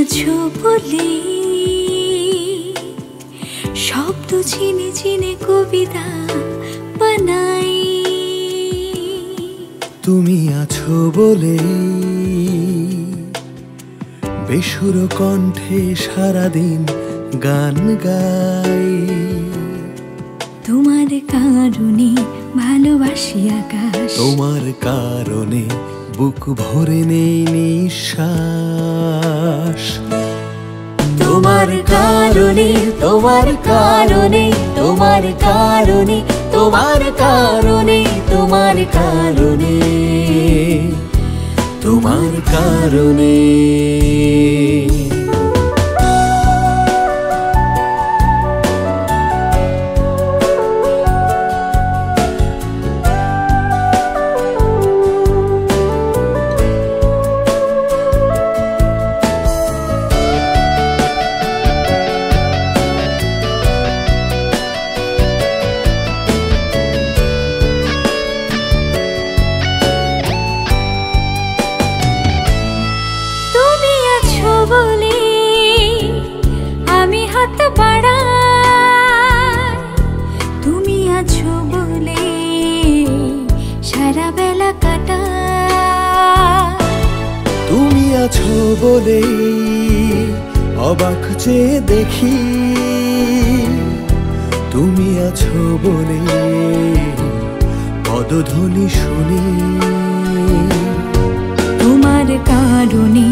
আছো বলে শব্দ চিনে চিনে কবিতা বানাই। তুমি আছো বলে বেসুর কণ্ঠে সারাদিন গান গাই। তোমার কারণে ভালোবাসি আকাশ, তোমার কারণে বুক ভরে নেই নিঃশ্বাস। তোমার কারণে তোমার কারণে তোমার কারণে তোমার কারণে তোমার কারণে তোমার কারণে। তুমি আছো বলে অবাক যে দেখি, তুমি আছো বলে পদধ্বনি শুনি। তোমার কারণে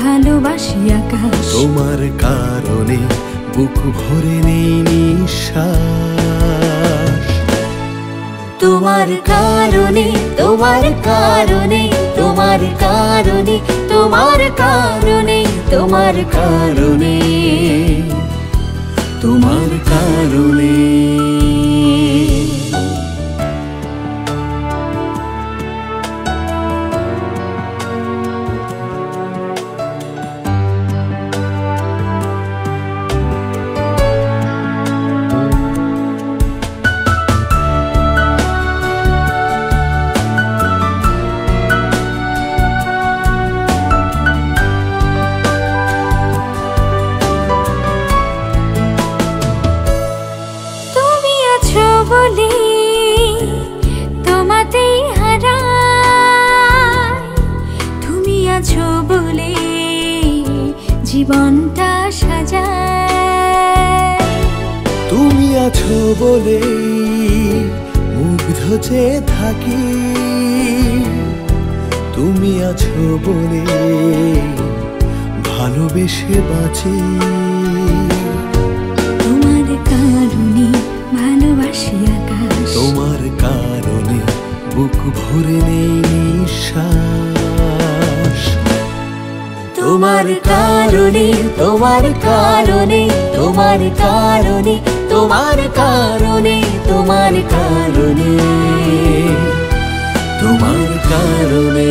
ভালোবাসি আকাশ, তোমার কারণে বুক ভরে নেই নিঃশ্বাস। তোমার কারণে তোমার কারণে তোমার কারণে তোমার কারণে তোমার কারণে তোমার কারণে। জীবনটা সাজায় তুমি আছো বলে মুগ্ধ যে থাকি, তুমি আছো বলে ভালোবেসে বাঁচি। তোমার কারণে ভালোবাসি আকাশ, তোমার কারণে বুক ভরে নেই নিঃশ্বাস। তোমার কারণে তোমার কারণে তোমার কারণে তোমার কারণে তোমার কারণে তোমার কারণে।